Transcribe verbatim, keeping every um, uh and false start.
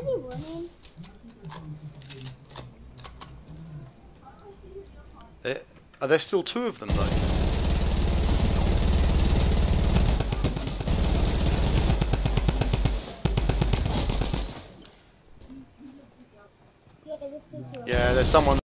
is he running? There, are there still two of them though? Yeah, there's someone